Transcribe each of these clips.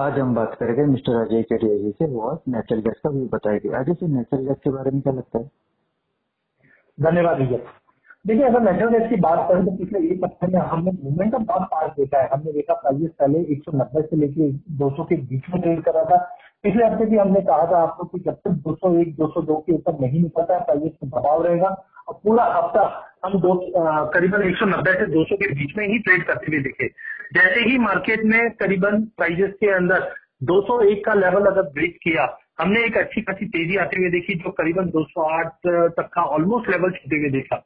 आज हम बात करेंगे मिस्टर अजय केडिया जी से, वो नेचुरल गैस का व्यू बताएंगे। अजय जी, नेचुरल गैस के बारे में क्या लगता है? धन्यवाद भैया। देखिए, अगर नेचुरल गैस की बात करें तो पिछले एक हफ्ते में हमने मूवमेंट का बहुत पार्ट देखा है। हमने देखा प्राइस पहले 190 से लेकर 200 के बीच में ट्रेड करा था। पिछले हफ्ते भी हमने कहा था आपको कि जब तक 201 202 के ऊपर नहीं निकलता प्राइस में दबाव रहेगा, और पूरा हफ्ता हम करीबन 190 से 200 के बीच में ही ट्रेड करते हुए दिखे। जैसे ही मार्केट में करीबन प्राइजेस के अंदर 201 का लेवल अगर ब्रेक किया, हमने एक अच्छी खासी तेजी आते हुए देखी, जो करीबन 208 तक का ऑलमोस्ट लेवल छूते हुए देखा।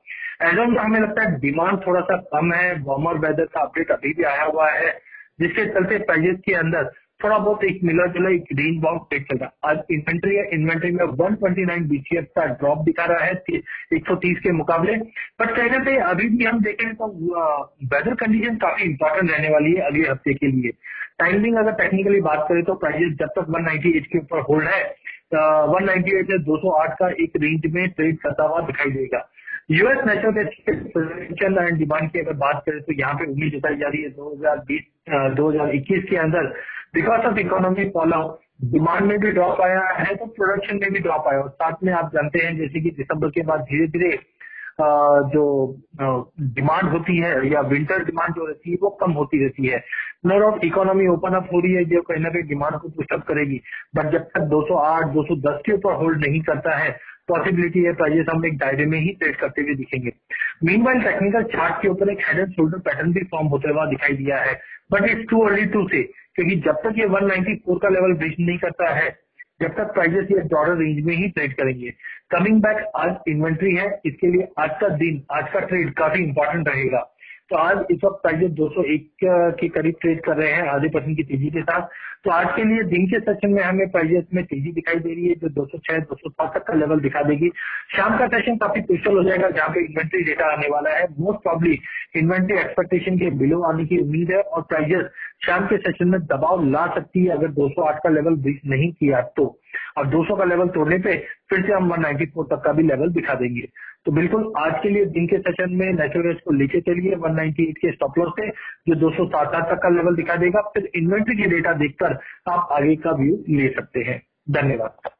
एज ऑन हमें लगता है डिमांड थोड़ा सा कम है, वार्मर वेदर का अपडेट अभी भी आया हुआ है, जिसके चलते प्राइजेस के अंदर थोड़ा बहुत एक मिला जुला एक ग्रीन बाउंड ट्रेड चल रहा है। आज इन्वेंट्री में 129 BCF का ड्रॉप दिखा रहा है 130 के मुकाबले, बट कहीं ना कहीं अभी भी हम देखें तो वेदर कंडीशन काफी इंपॉर्टेंट रहने वाली है अगले हफ्ते के लिए। टाइमिंग अगर टेक्निकली बात करें तो प्राइजेस जब तक 198 के ऊपर होल्ड है, 198 से 208 का एक रेंज में ट्रेड करता हुआ दिखाई देगा। यूएस नेचुरल गैस के प्रोडक्शन एंड डिमांड की अगर बात करें तो यहाँ पे उम्मीद जताई जा रही है 2021 के अंदर because of economy fallout demand में भी ड्रॉप आया है तो प्रोडक्शन में भी ड्रॉप आया, और साथ में आप जानते हैं जैसे कि दिसंबर के बाद धीरे धीरे जो डिमांड होती है या विंटर डिमांड जो रहती है वो कम होती रहती है। No doubt economy open up हो रही है जो कहीं ना कहीं डिमांड को पुशअप करेगी, बट जब तक 208 210 के ऊपर होल्ड नहीं करता है, पॉसिबिलिटी है प्राइजेस हम एक दायरे में ही ट्रेड करते हुए दिखेंगे। मीनवाइल टेक्निकल चार्ट के ऊपर एक हेड एंड शोल्डर पैटर्न भी फॉर्म होते हुआ दिखाई दिया है, but it's too early to say, क्योंकि जब तक ये 194 का लेवल ब्रेक नहीं करता है, जब तक प्राइजेस ये डॉलर रेंज में ही ट्रेड करेंगे। कमिंग बैक, आज इन्वेंट्री है, इसके लिए आज का दिन, आज का ट्रेड काफी इंपॉर्टेंट रहेगा। तो आज इस वक्त प्राइजेस 201 के करीब ट्रेड कर रहे हैं आधे % की तेजी के साथ। तो आज के लिए दिन के सेशन में हमें प्राइजेस में तेजी दिखाई दे रही है, जो 206 207 तक का लेवल दिखा देगी। शाम का सेशन काफी क्रूशियल हो जाएगा, जहां पे इन्वेंट्री डेटा आने वाला है, मोस्ट प्रॉब्ली इन्वेंट्री एक्सपेक्टेशन के बिलो आने की उम्मीद है, और प्राइजेस शाम के सेशन में दबाव ला सकती है अगर 208 का लेवल ब्रीच नहीं किया तो, और 200 का लेवल तोड़ने पे फिर से हम 194 तक का भी लेवल दिखा देंगे। तो बिल्कुल आज के लिए दिन के सेशन में नेचुरल गैस को लेके चलिए 198 के स्टॉप लॉस से, जो 277 तक का लेवल दिखा देगा। फिर इन्वेंट्री के डेटा देखकर आप आगे का व्यू ले सकते हैं। धन्यवाद।